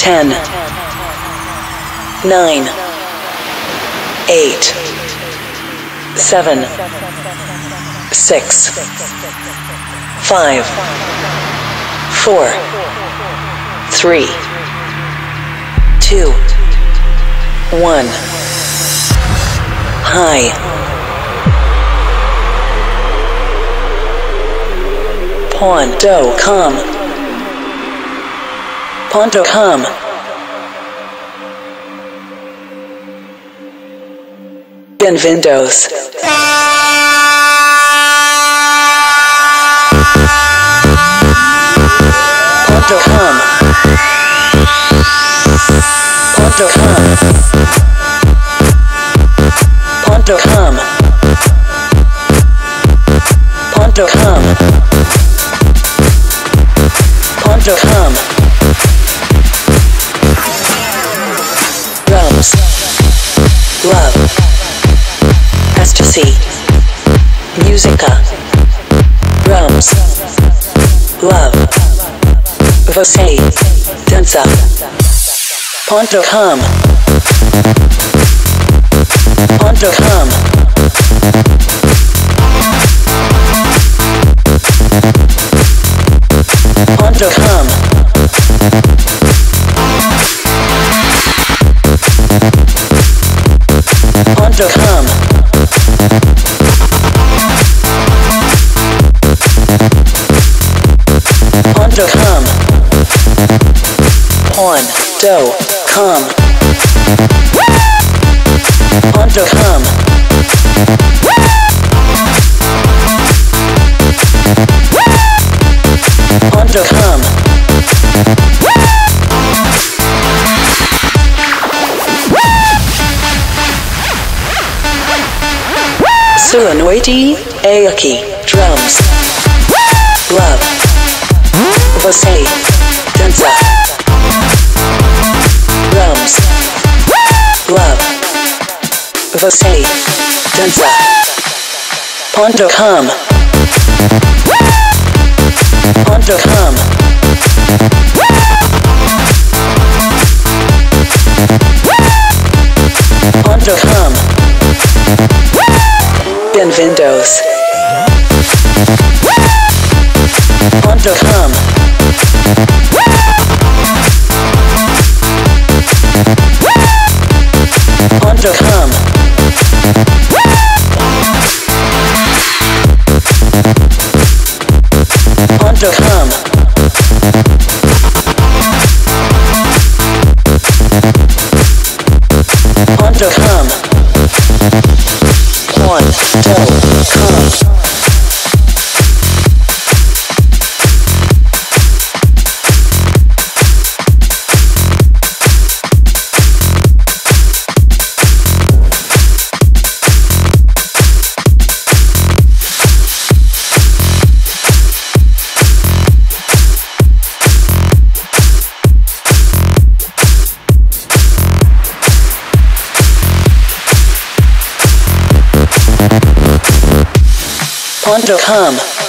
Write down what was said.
10, 9, 8, 7, 6, 5, 4, 3, 2, 1. High. Pontokohm. Pontokohm. Windows. Pontokohm. Pontokohm. Pontokohm. Pontokohm. Pontokohm. Drums. Love. C. Musica. Drums. Love. Você. Dança. Pontokohm. Pontokohm. Pontokohm. Pontokohm. Pontokohm. Pontokohm. Pontokohm. Pontokohm. Solenoidi Aoki. Drums. Love. Você, dança. Drums. Love. Você, dança. Pontokohm. Pontokohm. Pontokohm. Bem-vindos. Pontokohm. Pontokohm. Pontokohm. Pontokohm. Pontokohm. Pontokohm.